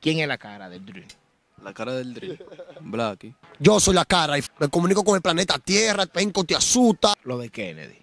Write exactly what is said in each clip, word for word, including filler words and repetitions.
¿Quién es la cara del drill? La cara del drill, Blacky. Yo soy la cara y me comunico con el planeta Tierra, penco te asusta. Lo de Kennedy.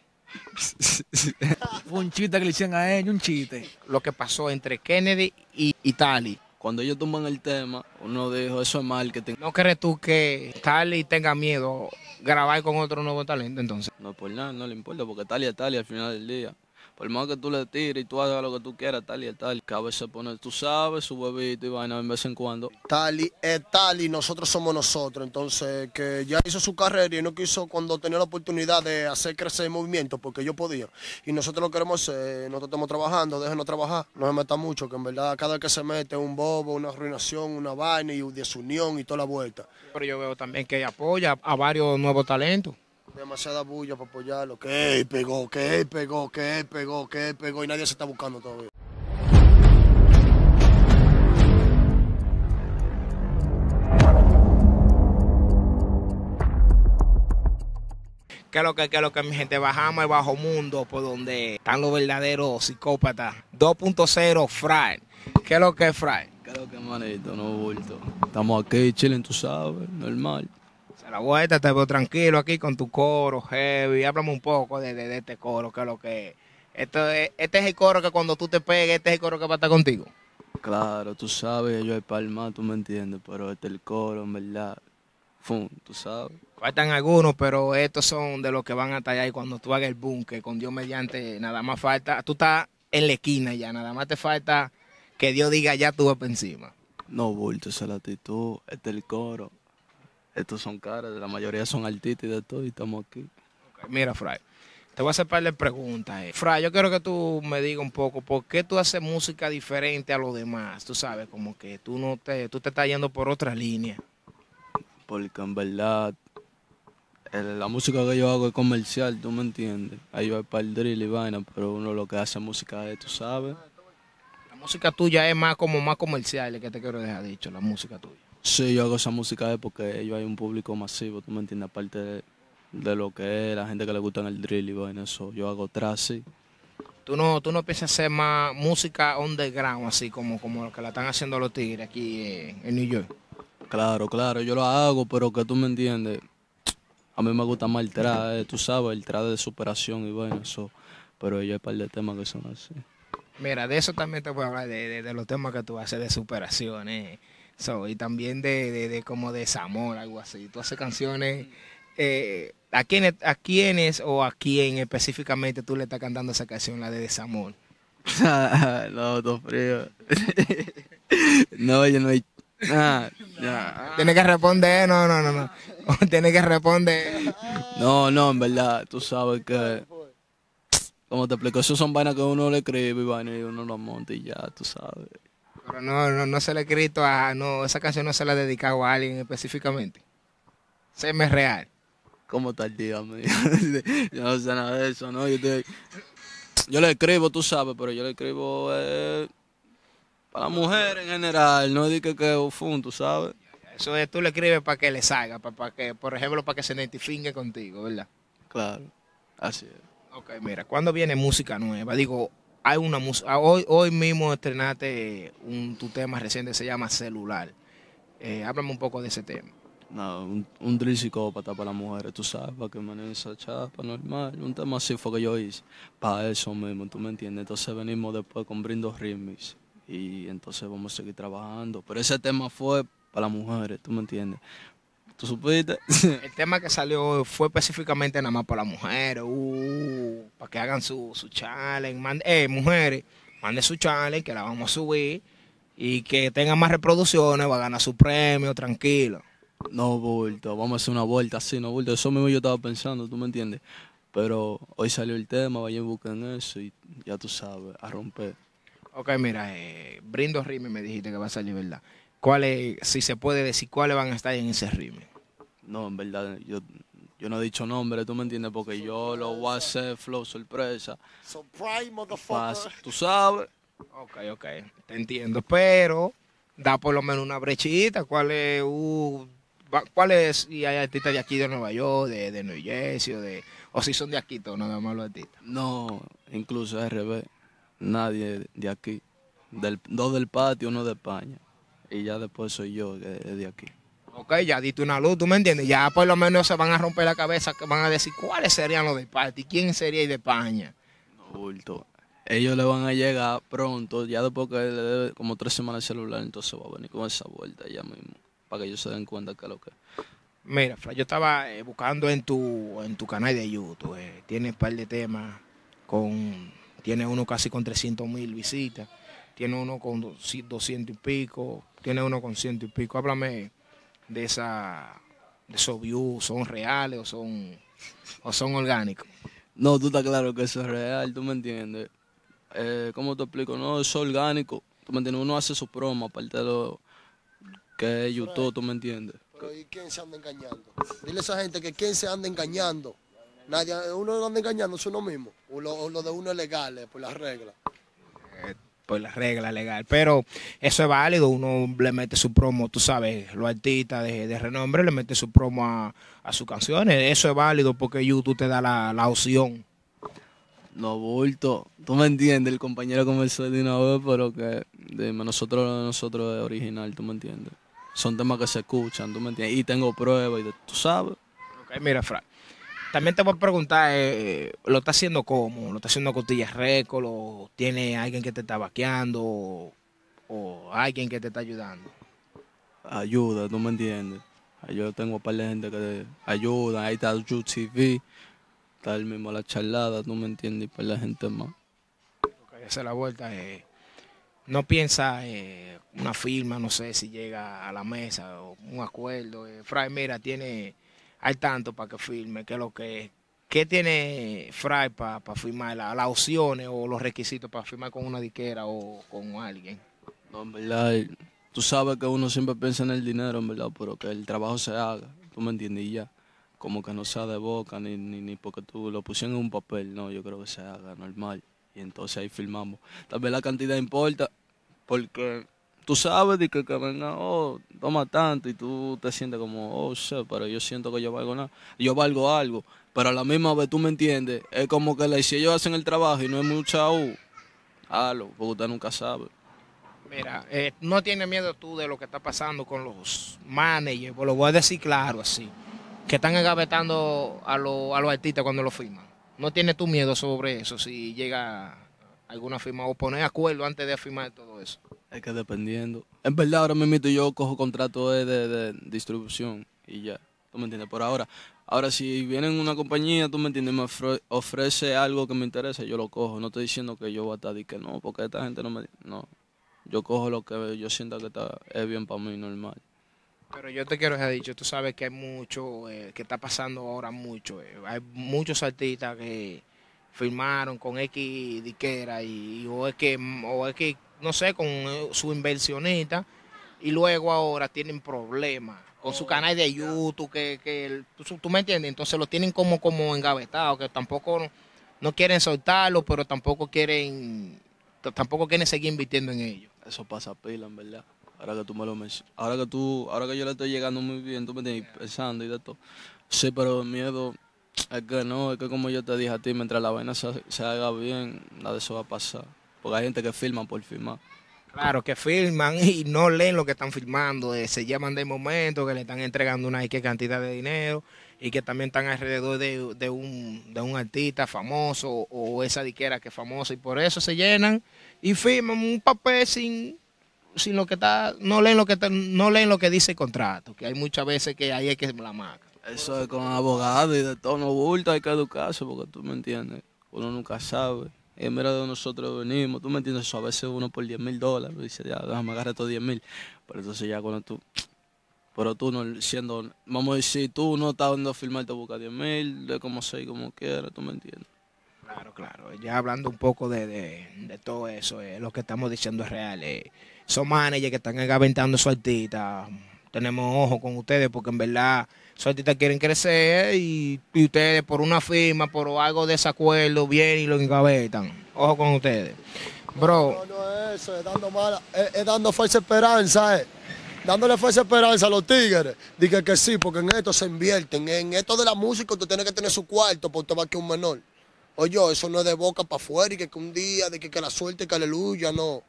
Fue un chiste que le hicieron a ellos, un chiste. Lo que pasó entre Kennedy y, y Tali. Cuando ellos toman el tema, uno dijo, eso es marketing. ¿No crees tú que Tali tenga miedo grabar con otro nuevo talento entonces? No, por nada, no le importa, porque Tali es Tali al final del día. Por más que tú le tires y tú hagas lo que tú quieras, Tali es Tali. Cada vez se pone, tú sabes, su bebito y vaina de vez en cuando. Tali es Tali, nosotros somos nosotros. Entonces, que ya hizo su carrera y no quiso cuando tenía la oportunidad de hacer crecer el movimiento, porque yo podía. Y nosotros lo queremos hacer, nosotros estamos trabajando, déjenos trabajar. No se meta mucho, que en verdad cada vez que se mete un bobo, una arruinación, una vaina y desunión y toda la vuelta. Pero yo veo también que apoya a varios nuevos talentos. Demasiada bulla para apoyarlo. Que él pegó, que él pegó, que él pegó, que él pegó y nadie se está buscando todavía. ¿Qué es lo que, qué es lo que mi gente? Bajamos el bajo mundo por donde están los verdaderos psicópatas. dos punto cero Fray. ¿Qué es lo que es Fray? ¿Qué es lo que es, manito? No bulto. Estamos aquí chilling, tú sabes, normal. A la vuelta te veo tranquilo aquí con tu coro heavy. Háblame un poco de, de, de este coro, que es lo que es. Este, es. Este es el coro que cuando tú te pegues, este es el coro que va a estar contigo. Claro, tú sabes, yo es palma, tú me entiendes, pero este es el coro, en verdad. Fum, tú sabes. Faltan algunos, pero estos son de los que van a estar allá y cuando tú hagas el boom, que con Dios mediante nada más falta. Tú estás en la esquina ya, nada más te falta que Dios diga ya tú vas para encima. No, bulto, esa es la actitud, este es el coro. Estos son caras, la mayoría son artistas y de todo, y estamos aquí. Okay, mira, Fray, te voy a hacer un par de preguntas. Eh. Fray, yo quiero que tú me digas un poco, ¿por qué tú haces música diferente a los demás? Tú sabes, como que tú no te, tú te estás yendo por otras líneas. Porque en verdad, el, la música que yo hago es comercial, tú me entiendes. Ahí va para el drill y vaina, pero uno lo que hace música es, tú sabes. La música tuya es más como más comercial, es que te quiero dejar dicho, la música tuya. Sí, yo hago esa música porque ellos hay un público masivo, tú me entiendes, aparte de, de lo que es la gente que le gusta en el drill y bueno, eso, yo hago trashy. ¿Tú no, tú no piensas hacer más música underground, así como, como lo que la están haciendo los tigres aquí eh, en New York? Claro, claro, yo lo hago, pero que tú me entiendes, a mí me gusta más el trap, eh, tú sabes, el trap de superación y bueno, eso, pero ellos hay un par de temas que son así. Mira, de eso también te voy a hablar, de, de, de los temas que tú haces de superación, eh. So, y también de, de, de como desamor, algo así. Tú haces canciones, eh, ¿a quiénes a quiénes o a quién específicamente tú le estás cantando esa canción, la de desamor? No, todo frío. No, yo no he... Nah, nah. Tienes que responder, no, no, no, no. Tienes que responder. No, no, en verdad, tú sabes que... Como te explico, eso son vainas que uno le escribe y vainas y uno las monta y ya, tú sabes. Pero no, no, no se le ha escrito a... No, esa canción no se la ha dedicado a alguien específicamente. Se me es real. ¿Cómo tardía, amigo? Yo no sé nada de eso, ¿no? Yo, te, yo le escribo, tú sabes, pero yo le escribo... Eh, para la mujer en general, no es que es fun, tú sabes. Eso es, tú le escribes para que le salga, para, para que, por ejemplo, para que se identifique contigo, ¿verdad? Claro, así es. Ok, mira, ¿cuándo viene música nueva? Digo... Hay una música, hoy, hoy mismo estrenaste un, tu tema reciente, se llama Celular. Eh, háblame un poco de ese tema. No, un, un drill psicópata para las mujeres, tú sabes, para que manejen esa chapa normal. Un tema así fue que yo hice, para eso mismo, tú me entiendes. Entonces venimos después con Brindos Rhythmics y entonces vamos a seguir trabajando. Pero ese tema fue para las mujeres, tú me entiendes. ¿Tú supiste? El tema que salió fue específicamente nada más para las mujeres, uh, para que hagan su, su challenge. Mande, eh, mujeres, manden su challenge, que la vamos a subir y que tengan más reproducciones, va a ganar su premio, tranquilo. No, bulto, vamos a hacer una vuelta así, no, bulto. Eso mismo yo estaba pensando, tú me entiendes. Pero hoy salió el tema, vayan y busquen eso y ya tú sabes, a romper. Ok, mira, eh, Brindos Rime me dijiste que va a salir, ¿verdad? ¿Cuáles, si se puede decir, cuáles van a estar en ese rime? No, en verdad, yo, yo no he dicho nombre, tú me entiendes, porque sorpresa. Yo lo voy a hacer flow sorpresa. Surprise, motherfucker. Tú sabes. Ok, ok, te entiendo, pero da por lo menos una brechita. ¿Cuál es? Uh, ¿Cuál es? Y hay artistas de aquí de Nueva York, de, de New Jersey, o, de, o si son de aquí, todo nada más los artistas. No, incluso R B, nadie de aquí. Del, dos del patio, uno de España. y ya después soy yo de, de aquí. Ok, ya diste una luz, ¿tú me entiendes? Ya por lo menos se van a romper la cabeza, que van a decir cuáles serían los de Party, quién sería el de España. No, bulto. Ellos le van a llegar pronto, ya después que le dé como tres semanas el celular, entonces va a venir con esa vuelta ya mismo, para que ellos se den cuenta que lo que... Mira, Fra, yo estaba eh, buscando en tu, en tu canal de YouTube, eh, tiene un par de temas, con tiene uno casi con trescientos mil visitas, tiene uno con doscientos y pico, tiene uno con ciento y pico. Háblame de esa de esos views, ¿son reales o son, o son orgánicos? No, tú estás claro que eso es real, tú me entiendes. Eh, ¿Cómo te explico? No, eso es orgánico, tú me entiendes, uno hace su promo, aparte de lo que es YouTube, tú me entiendes. Pero ¿y quién se anda engañando? Dile a esa gente que quién se anda engañando. Nadie, uno anda engañando, es uno mismo. O lo, o lo de uno es legal, eh, por las reglas. Eh, por las reglas, legal. Pero eso es válido, uno le mete su promo, tú sabes, los artistas de, de renombre le mete su promo a, a sus canciones. Eso es válido porque YouTube te da la, la opción. No, bulto. Tú me entiendes, el compañero conversó de una vez, pero que dime, nosotros, nosotros es original, tú me entiendes. Son temas que se escuchan, tú me entiendes. Y tengo pruebas, y tú sabes. Ok, mira, Frank. También te voy a preguntar, eh, ¿lo está haciendo cómo? ¿Lo está haciendo Cotillas Récord? ¿O tiene alguien que te está vaqueando? O, ¿O alguien que te está ayudando? Ayuda, tú me entiendes. Yo tengo un par de gente que ayuda. Ahí está U T V, está el mismo La Charlada, tú me entiendes, y para la gente más. Ok, esa es la vuelta. Eh. ¿No piensa eh, una firma, no sé si llega a la mesa o un acuerdo? Eh, Fray, mira, tiene, hay tanto para que firme, que lo que es. ¿Qué tiene Fray para pa firmar? La, las opciones o los requisitos para firmar con una disquera o con alguien. No, en verdad, tú sabes que uno siempre piensa en el dinero, en verdad, pero que el trabajo se haga, tú me entiendes, y ya. Como que no sea de boca, ni, ni, ni porque tú lo pusieron en un papel, no, yo creo que se haga normal. Y entonces ahí firmamos. Tal vez la cantidad importa, porque tú sabes de que, que venga, oh, toma tanto, y tú te sientes como, oh, sé, pero yo siento que yo valgo nada. Yo valgo algo, pero a la misma vez, tú me entiendes, es como que si ellos hacen el trabajo y no es mucha u, halo, porque usted nunca sabe. Mira, eh, no tienes miedo tú de lo que está pasando con los managers, pues lo voy a decir claro así, que están engavetando a, lo, a los artistas cuando lo firman. ¿No tienes tu miedo sobre eso si llega alguna firma o poner acuerdo antes de firmar todo eso? Es que dependiendo. En verdad ahora mismo yo cojo contrato de, de, de distribución y ya, ¿tú me entiendes? Por ahora, ahora si viene una compañía, ¿tú me entiendes? Me ofrece algo que me interesa, yo lo cojo. No estoy diciendo que yo voy a estar y que no, porque esta gente no me... No, yo cojo lo que yo sienta que está, es bien para mí, normal. Pero yo te quiero dejar dicho, tú sabes que hay mucho, eh, que está pasando ahora mucho. Eh. Hay muchos artistas que firmaron con X disquera y, y o, X, o X, no sé, con eh, su inversionista y luego ahora tienen problemas con oh, su canal de YouTube, que, que tú, tú me entiendes, entonces lo tienen como, como engavetado, que tampoco no, no quieren soltarlo, pero tampoco quieren, tampoco quieren seguir invirtiendo en ellos. Eso pasa pila, en verdad. Ahora que tú me lo mencionas, ahora que tú, ahora que yo le estoy llegando muy bien, tú me tienes pensando y de todo. Sí, pero el miedo es que no, es que como yo te dije a ti, mientras la vaina se, se haga bien, nada de eso va a pasar. Porque hay gente que firma por firmar. Claro, que firman y no leen lo que están firmando, eh, se llaman de momento, que le están entregando una X cantidad de dinero y que también están alrededor de, de, un, de un artista famoso o esa disquera que es famosa y por eso se llenan y firman un papel sin... Sin lo que está, no leen lo que está, no leen lo que dice el contrato, que hay muchas veces que ahí hay que la marca. Eso es con abogados y de todo, no bulto, hay que educarse, porque tú me entiendes, uno nunca sabe. Y mira de nosotros venimos, tú me entiendes, eso a veces uno por diez mil dólares, dice, ya, déjame agarrar estos diez mil, pero entonces ya cuando tú, pero tú no siendo, vamos a decir, tú no estás donde firmar, te busca diez mil, de como sea y como quiera, tú me entiendes. Claro, claro. Ya hablando un poco de, de, de todo eso, eh, lo que estamos diciendo es real. Eh. Son managers que están agaventando a sus artistas. Tenemos ojo con ustedes porque en verdad sus artistas quieren crecer y, y ustedes por una firma, por algo de desacuerdo, vienen y lo engavetan. Ojo con ustedes. Bro. No, no, no es eso, es dando, mala, es, es dando falsa esperanza, eh. Dándole falsa esperanza a los tigres. Dije que sí, porque en esto se invierten. En esto de la música tú tienes que tener su cuarto por tomar que un menor. Oye, eso no es de boca para afuera y que, que un día, de que, que la suerte, que aleluya, no.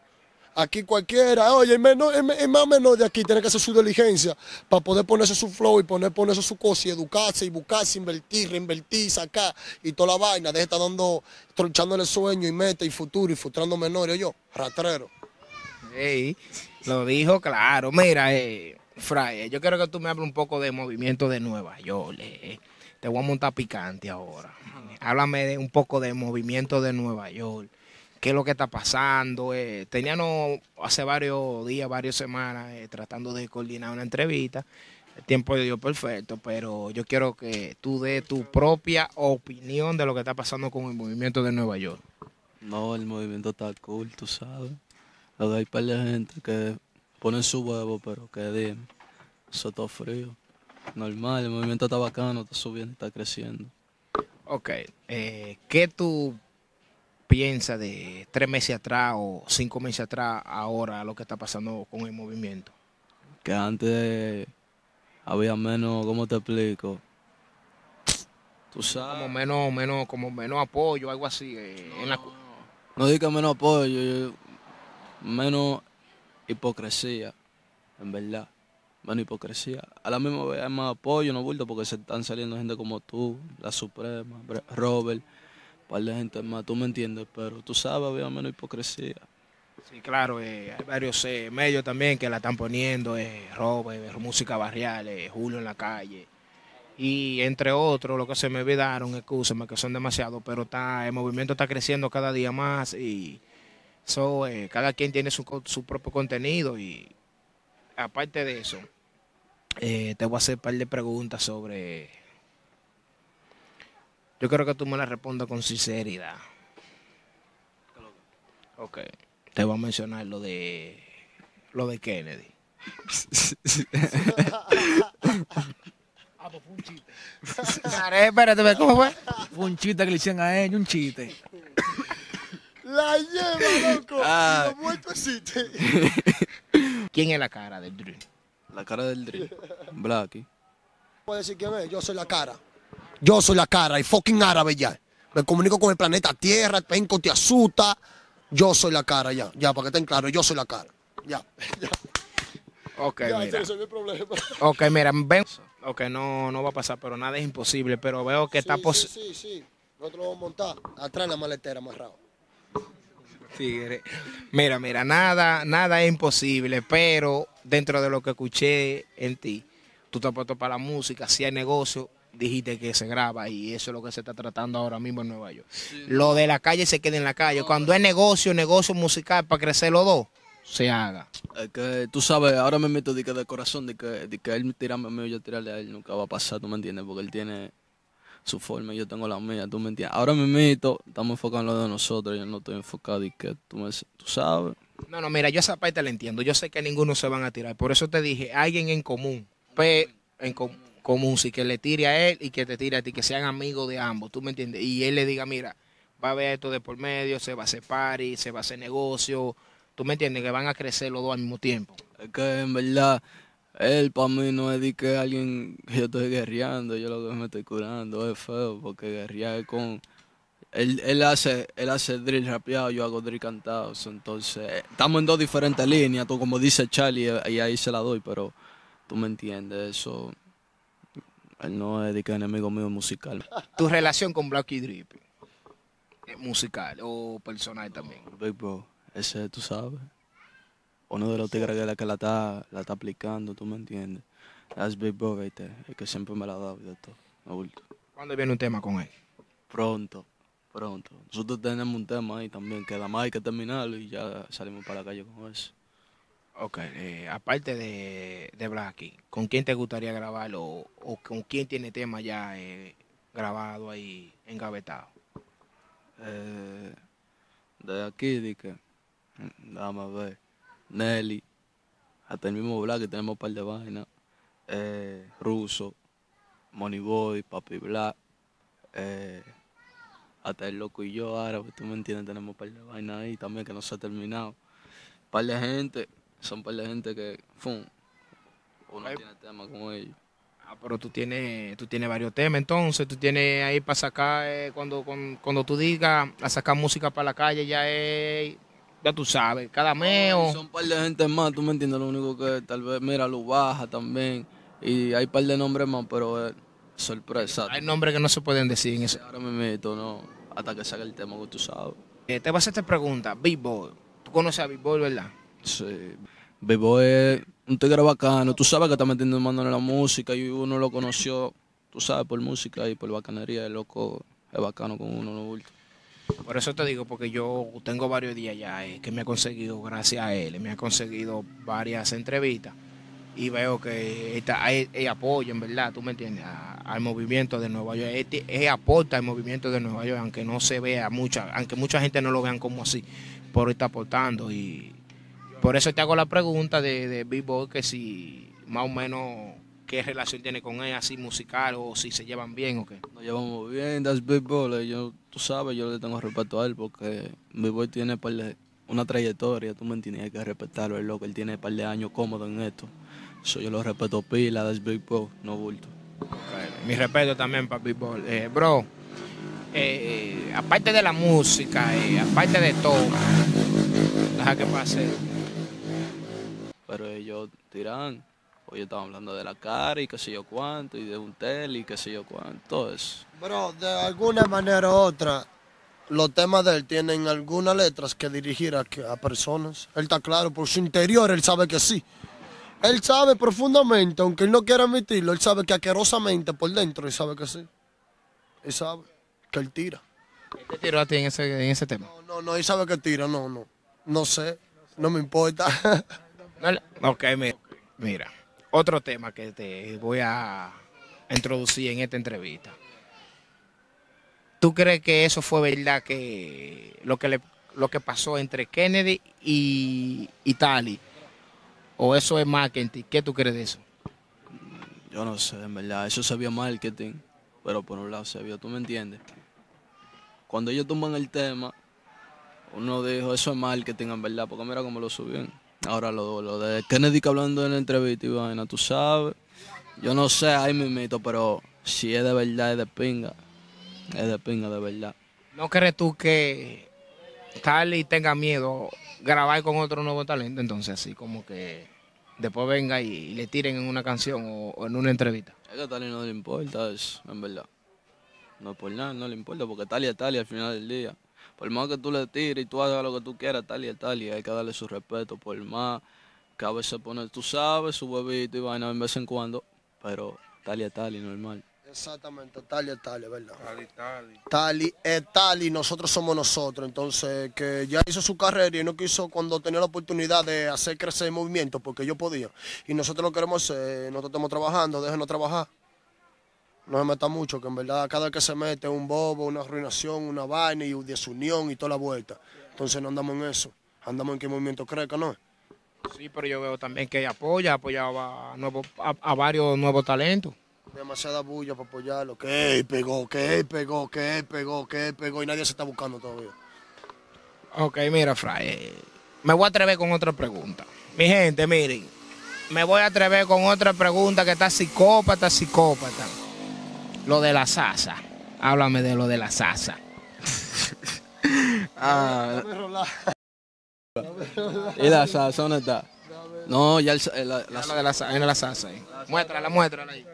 Aquí cualquiera, oye, es, menos, es más menos de aquí, tiene que hacer su diligencia para poder ponerse su flow y poner, ponerse su cosa y educarse y buscarse, invertir, reinvertir, sacar y toda la vaina. Deje de estar dando, tronchándole sueño y meta y futuro y frustrando menores. Yo, rastrero. Sí, lo dijo claro. Mira, eh, Fray, yo quiero que tú me hables un poco de movimiento de Nueva York. Eh. Te voy a montar picante ahora. Háblame de un poco de movimiento de Nueva York. ¿Qué es lo que está pasando? Eh, teníamos hace varios días, varias semanas, eh, tratando de coordinar una entrevista. El tiempo dio perfecto, pero yo quiero que tú des tu propia opinión de lo que está pasando con el movimiento de Nueva York. No, el movimiento está cool, tú sabes. Lo que hay para la gente que ponen su huevo, pero que dime, eso está frío. Normal, el movimiento está bacano, está subiendo, está creciendo. Ok, eh, ¿qué tú piensa de tres meses atrás o cinco meses atrás ahora lo que está pasando con el movimiento? Que antes había menos, ¿cómo te explico? Tú sabes. Como menos, menos, como menos apoyo, algo así. Eh, no, en la... no digo menos apoyo, menos hipocresía, en verdad. Menos hipocresía. A la misma vez hay más apoyo, no bulto, porque se están saliendo gente como tú, la Suprema, Robert. Para la gente más, tú me entiendes, pero tú sabes, había menos hipocresía. Sí, claro, eh, hay varios eh, medios también que la están poniendo, eh, Robert, Música Barrial, eh, Julio en la Calle. Y entre otros, lo que se me olvidaron, excúsenme que son demasiados, pero está, el movimiento está creciendo cada día más y so, eh, cada quien tiene su, su propio contenido. Y aparte de eso, eh, te voy a hacer un par de preguntas sobre... Yo creo que tú me la respondas con sinceridad. Ok. Te voy a mencionar lo de... Lo de Kennedy. Ah, pues fue un chiste. Espérate, ¿cómo fue? Fue un chiste que le hicieron a ellos, un chiste. La lleva, loco. Ah. Lo muerto existe. ¿Quién es la cara del drill? La cara del drill. Blacky. Puedes decir quién es, yo soy la cara. Yo soy la cara, y fucking árabe ya. Me comunico con el planeta Tierra, el penco te asusta. Yo soy la cara ya, ya, para que estén claros, yo soy la cara. Ya, ya. Ok, ya, mira. Ese es el problema. Ok, mira, ven. Ok, no, no va a pasar, pero nada es imposible, pero veo que sí, está posible. Sí, sí, sí. Nosotros lo vamos a montar atrás en la maletera, amarrado. Sí, mira, mira, nada, nada es imposible, pero dentro de lo que escuché en ti, tú te has puesto para la música, si hay negocio. Dijiste que se graba y eso es lo que se está tratando ahora mismo en Nueva York. Sí, lo no. de la calle se queda en la calle. No, Cuando es negocio, negocio musical para crecer los dos, se haga. Es que tú sabes, ahora me meto de que de corazón, de que, de que él tirarme a mí y yo tirarle a él, nunca va a pasar, tú me entiendes, porque él tiene su forma y yo tengo la mía, tú me entiendes. Ahora me meto, estamos enfocados en lo de nosotros, yo no estoy enfocado y que tú, me, tú sabes. No, no, mira, yo esa parte la entiendo, yo sé que ninguno se van a tirar, por eso te dije, alguien en común, pe, en común. común, si que le tire a él y que te tire a ti, que sean amigos de ambos, ¿tú me entiendes? Y él le diga, mira, va a haber esto de por medio, se va a hacer party, se va a hacer negocio, ¿tú me entiendes? Que van a crecer los dos al mismo tiempo. Es que en verdad, él para mí no es de que alguien, yo estoy guerreando, yo lo que me estoy curando, es feo, porque guerrear con... Él, él, hace, él hace drill rapeado, yo hago drill cantado, entonces estamos en dos diferentes líneas, tú como dice Charlie, y ahí se la doy, pero tú me entiendes, eso... Él no es de que enemigo mío musical. ¿Tu relación con Blacky Drip es musical o personal también? No, Big Boy, ese tú sabes. Uno de los tigres que la que la está, la está aplicando, tú me entiendes. Es Big Boy, el que siempre me la da de todo. ¿Cuándo viene un tema con él? Pronto, pronto. Nosotros tenemos un tema ahí también, que la más hay que terminarlo y ya salimos para la calle con eso. Ok, eh, aparte de, de Blacky, ¿con quién te gustaría grabarlo o, o con quién tiene tema ya eh, grabado ahí, engavetado? Eh, de aquí, de que, dame ver, Nelly, hasta el mismo Blacky, tenemos un par de vainas, eh, Ruso, Money Boy, Papi Black, eh, hasta el loco y yo, árabe, tú me entiendes, tenemos un par de vainas ahí también que no se ha terminado, un par de gente... Son para la gente que, fum, uno ay, tiene temas con ellos. Ah, pero tú tienes, tú tienes varios temas, entonces, tú tienes ahí para sacar, eh, cuando, cuando, cuando tú digas, a sacar música para la calle, ya es ya tú sabes, cada mes o... Son un par de gente más, tú me entiendes, lo único que tal vez, mira, lo baja también. Y hay un par de nombres más, pero es sorpresa. Hay nombres que no se pueden decir en eso. Ahora me meto, no, hasta que salga el tema que tú sabes. Eh, te vas a hacer esta pregunta, Big Boy. Tú conoces a Big Boy, ¿verdad? Sí. Big Boy es un tigre bacano. Tú sabes que está metiendo mano en la música y uno lo conoció, tú sabes, por música y por bacanería. El loco es bacano con uno, no bulto. Por eso te digo, porque yo tengo varios días ya eh, que me ha conseguido, gracias a él, me ha conseguido varias entrevistas y veo que está, hay, hay apoyo, en verdad, tú me entiendes, a, al movimiento de Nueva York. Este, él aporta al movimiento de Nueva York, aunque no se vea mucha, aunque mucha gente no lo vean como así, pero está aportando. Y por eso te hago la pregunta de, de Big Boy, que si más o menos qué relación tiene con él, así musical, o si se llevan bien o qué. Nos llevamos bien, that's Big Boy. Yo, tú sabes, yo le tengo respeto a él porque Big Boy tiene una trayectoria, tú me entiendes, hay que respetarlo, es loco, él tiene un par de años cómodo en esto. Eso yo lo respeto pila, that's Big Boy, no bulto. Okay. Mi respeto también para Big Boy. Eh, bro, eh, aparte de la música, eh, aparte de todo, deja que pase. Pero ellos tiran, hoy estaban hablando de la cara y qué sé yo cuánto, y de un tel y qué sé yo cuánto, todo eso. Bro, de alguna manera u otra, los temas de él tienen algunas letras que dirigir a, a personas. Él está claro, por su interior él sabe que sí. Él sabe profundamente, aunque él no quiera admitirlo, él sabe que asquerosamente por dentro él sabe que sí. Él sabe que él tira. ¿Él te tiró a ti en ese, en ese tema? No, no, no, él sabe que tira, no, no. No sé, no me importa. Ok, mira, mira, otro tema que te voy a introducir en esta entrevista. ¿Tú crees que eso fue verdad, que lo que, le, lo que pasó entre Kennedy y, y Tali? ¿O eso es marketing? ¿Qué tú crees de eso? Yo no sé, en verdad, eso se vio marketing, pero por un lado se vio, ¿tú me entiendes? Cuando ellos toman el tema, uno dijo, eso es marketing, en verdad, porque mira cómo lo subieron. Ahora lo, lo de Kennedy que hablando en la entrevista y vaina, tú sabes. Yo no sé, ahí mismito, pero si es de verdad, es de pinga. Es de pinga, de verdad. ¿No crees tú que Tali tenga miedo grabar con otro nuevo talento? Entonces, así como que después venga y le tiren en una canción o, o en una entrevista. Es que a Tali no le importa eso, en verdad. No por nada, no le importa, porque Tali es Tali al final del día. Por más que tú le tires y tú hagas lo que tú quieras, tal y tal, y hay que darle su respeto. Por más que a veces poner, tú sabes, su huevito y vaina de vez en cuando, pero tal y tal, y normal. Exactamente, tal y tal, ¿verdad? Tal y tal. Tal y es tal, y nosotros somos nosotros. Entonces, que ya hizo su carrera y no quiso cuando tenía la oportunidad de hacer crecer el movimiento, porque yo podía. Y nosotros lo queremos hacer, nosotros estamos trabajando, déjenos trabajar. No se meta mucho, que en verdad cada vez que se mete es un bobo, una arruinación, una vaina y desunión y toda la vuelta. Entonces no andamos en eso. Andamos en qué movimiento cree que no es. Sí, pero yo veo también que apoya, apoyaba a, nuevo, a, a varios nuevos talentos. Demasiada bulla para apoyarlo. Que pegó, que pegó, que pegó, que pegó. Y nadie se está buscando todavía. Ok, mira, Fray. Me voy a atrever con otra pregunta. Mi gente, miren. Me voy a atrever con otra pregunta que está psicópata, psicópata. Lo de la salsa. Háblame de lo de la salsa. ah, ¿Y la salsa dónde está? No, ya el, la, la, la de la salsa. La salsa ahí. Muéstrala, muéstrala ahí.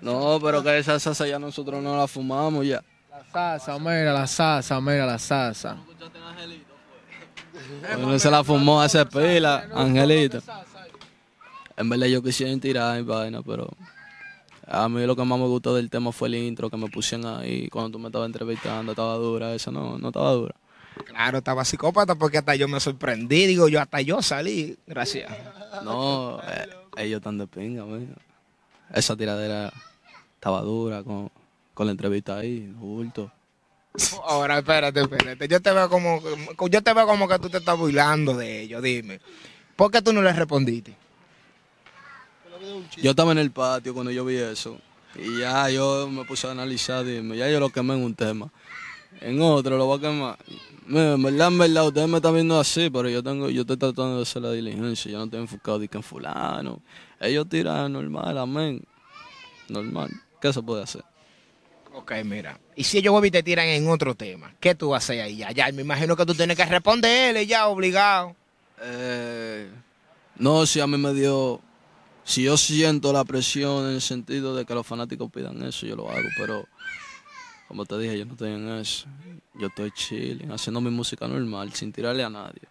No, pero que esa salsa ya nosotros no la fumamos ya. La salsa, mira, la salsa, mira, la salsa. No se la fumó hace pila, Angelito. En verdad yo quisiera tirar mi vaina, pero... A mí lo que más me gustó del tema fue el intro que me pusieron ahí cuando tú me estabas entrevistando. Estaba dura, esa no, no estaba dura. Claro, estaba psicópata porque hasta yo me sorprendí. Digo, yo hasta yo salí, gracias. No, eh, ellos están de pinga, man. Esa tiradera estaba dura con, con la entrevista ahí, bulto. Ahora, espérate, espérate. Yo te veo como, yo te veo como que tú te estás burlando de ellos, dime. ¿Por qué tú no les respondiste? Yo estaba en el patio cuando yo vi eso y ya yo me puse a analizar, dime, ya yo lo quemé en un tema, en otro lo voy a quemar. Mira, en verdad, en verdad, ustedes me están viendo así, pero yo tengo, yo estoy tratando de hacer la diligencia, yo no estoy enfocado de que en fulano. Ellos tiran normal, amén, normal, ¿qué se puede hacer? Ok, mira. Y si ellos hoy te tiran en otro tema, ¿qué tú vas a hacer ahí? Ya, ya, me imagino que tú tienes que responderle ya, obligado. Eh, no, si a mí me dio... Si yo siento la presión en el sentido de que los fanáticos pidan eso, yo lo hago, pero... Como te dije, yo no estoy en eso. Yo estoy chilling, haciendo mi música normal, sin tirarle a nadie.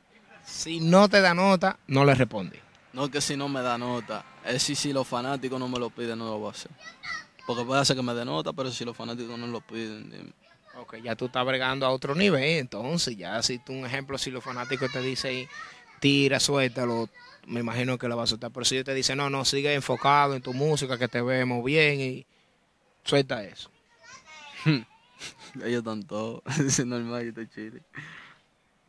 Si no te da nota, no le responde. No, que si no me da nota. Es si, si los fanáticos no me lo piden, no lo voy a hacer. Porque puede ser que me dé nota, pero si los fanáticos no lo piden... Dime. Ok, ya tú estás bregando a otro nivel, entonces. Ya si tú, un ejemplo, si los fanáticos te dicen, tira, suéltalo, me imagino que lo vas a soltar. Pero si ellos te dicen, no, no, sigue enfocado en tu música, que te vemos bien y suelta eso. Ellos están todos, es normal, yo estoy chile.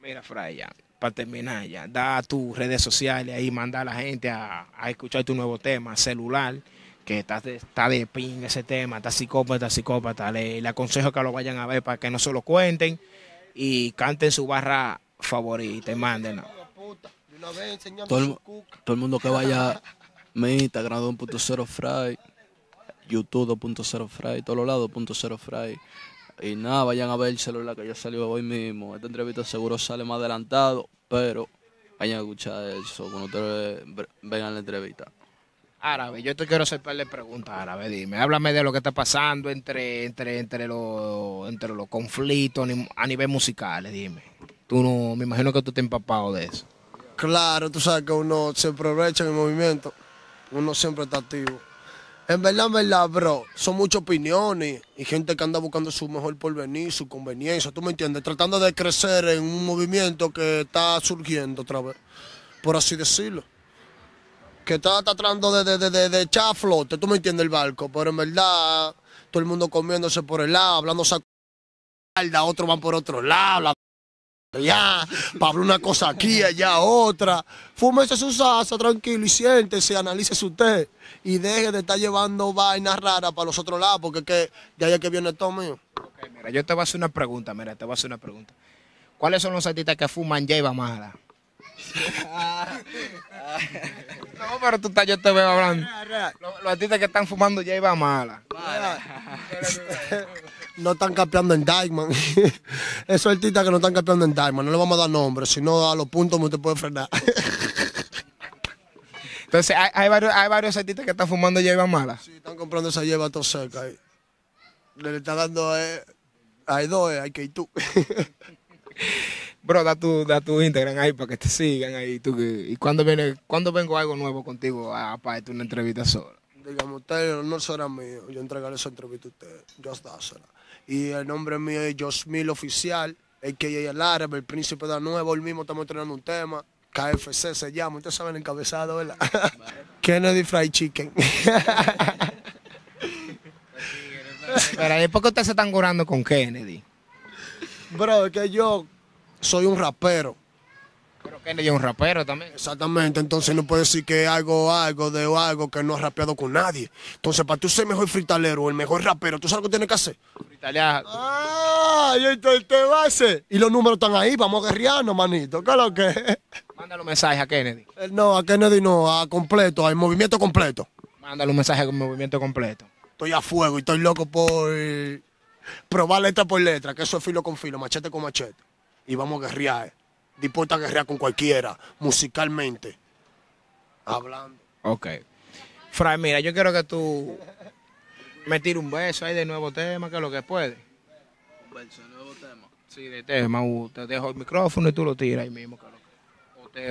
Mira, Fray, ya, para terminar ya, da tus redes sociales ahí, manda a la gente a, a escuchar tu nuevo tema, Celular, que está de, está de ping ese tema, está psicópata, psicópata. Le, le aconsejo que lo vayan a ver para que no se lo cuenten y canten su barra favorita y mándenla. Todo el, todo el mundo que vaya a mi Instagram dos punto cero Fray, YouTube dos punto cero Fray, todos los lados dos punto cero Fray. Y nada, vayan a ver el celular que ya salió hoy mismo. Esta entrevista seguro sale más adelantado, pero vayan a escuchar eso cuando ustedes vengan la entrevista. Árabe, yo te quiero hacerle preguntas, Árabe, dime, háblame de lo que está pasando entre, entre, entre, los, entre los conflictos a nivel musical, dime. Tú no, me imagino que tú te has empapado de eso. Claro, tú sabes que uno se aprovecha en el movimiento, uno siempre está activo. En verdad, en verdad, bro, son muchas opiniones y gente que anda buscando su mejor porvenir, su conveniencia, ¿tú me entiendes? Tratando de crecer en un movimiento que está surgiendo otra vez, por así decirlo. Que está, está tratando de, de, de, de echar a flote, ¿tú me entiendes? El barco, pero en verdad, todo el mundo comiéndose por el lado, hablando esa mierda, otros van por otro lado, la allá, para hablar una cosa aquí, allá otra. Fúmese su salsa, tranquilo, y siéntese, analícese usted. Y deje de estar llevando vainas raras para los otros lados, porque es que de allá que viene todo mío. Okay, mira, yo te voy a hacer una pregunta, mira, te voy a hacer una pregunta. ¿Cuáles son los artistas que fuman jeva mala? No, pero tú estás, yo te veo hablando. Los, los artistas que están fumando jeva mala. No están capeando en Diamond. Esos artistas que no están capeando en Diamond, no le vamos a dar nombre, sino a los puntos me te puede frenar. Entonces, hay, hay, varios, hay varios artistas que están fumando hierba mala. Sí, están comprando esa hierba todo seca. Ahí. Le están dando. Eh, hay dos, eh, hay que ir tú. Bro, da tu, da tu Instagram ahí para que te sigan ahí. Tú, ¿y cuándo viene, cuándo vengo algo nuevo contigo aparte una entrevista sola? Digamos, usted no será mío. Yo entregaré esa entrevista a usted. Yo dásela. Y el nombre mío es Josmil Oficial, el que el árabe, el príncipe de nuevo. Hoy mismo estamos entrenando un tema. K F C se llama, ustedes saben el encabezado, ¿verdad? Kennedy Fried Chicken. Pero, ¿por qué ustedes se están curando con Kennedy? Bro, es que yo soy un rapero. Pero Kennedy es un rapero también. Exactamente, entonces no puede decir que hago algo de algo que no ha rapeado con nadie. Entonces, para tú ser el mejor fritalero o el mejor rapero, ¿tú sabes lo que tienes que hacer? Fritalear. Ah, y entonces te va a hacer. Y los números están ahí, vamos a guerrearnos, manito. ¿Qué es lo que es? Mándale un mensaje a Kennedy. No, a Kennedy no, a completo, al movimiento completo. Mándale un mensaje al movimiento completo. Estoy a fuego y estoy loco por probar letra por letra, que eso es filo con filo, machete con machete. Y vamos a guerrear. Dispuesta a guerrear con cualquiera, musicalmente. Hablando. Ok. Fray, mira, yo quiero que tú me tires un beso ahí de nuevo tema, que es lo que puede. Un beso de nuevo tema. Sí, de tema. Uh, te dejo el micrófono y tú lo tiras ahí mismo, que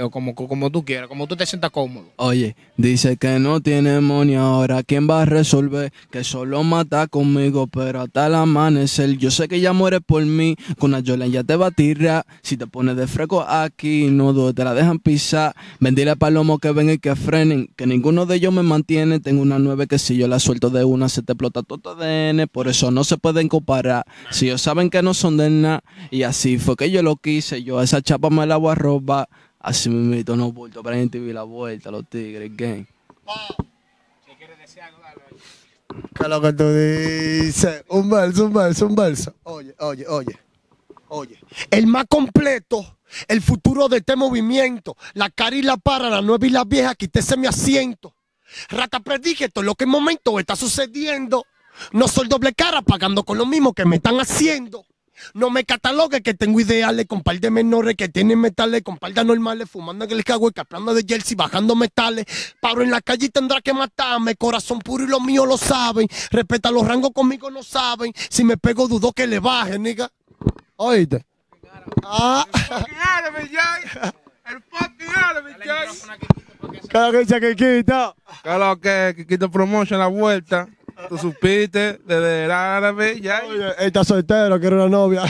o como, como tú quieras, como tú te sientas cómodo. Oye, dice que no tiene money ahora, ¿quién va a resolver? Que solo mata conmigo, pero hasta el amanecer. Yo sé que ya mueres por mí, con la Yola ya te va a tirar. Si te pones de freco aquí, no te la dejan pisar. Vendile a palomos que ven y que frenen, que ninguno de ellos me mantiene. Tengo una nueve que si yo la suelto de una, se te explota todo tu A D N. Por eso no se pueden comparar, si ellos saben que no son de nada. Y así fue que yo lo quise, yo a esa chapa me la voy a robar. Así me meto, no vuelto para gente vi la vuelta, los tigres, gang. Si quieres decir algo, dale. ¿Qué es lo que tú dices? Un verso, un verso, un verso. Oye, oye, oye. Oye. El más completo, el futuro de este movimiento. La cara y la para, la nueva y la vieja, quítese mi asiento. Rata predije, esto es lo que en momento está sucediendo. No soy doble cara pagando con lo mismo que me están haciendo. No me catalogue que tengo ideales con par de menores que tienen metales, con par de anormales, fumando en el cagüeca, hablando de jersey, bajando metales. Paro en la calle y tendrá que matarme, corazón puro y lo mío lo saben. Respeta los rangos conmigo, no saben. Si me pego, dudo que le baje, nigga. Oíste. Ah. El fucking árabe, ¿qué? Claro que Kikito Promotion la vuelta. Tú supiste desde el árabe, ya. Oye, él está soltero, quiere una novia.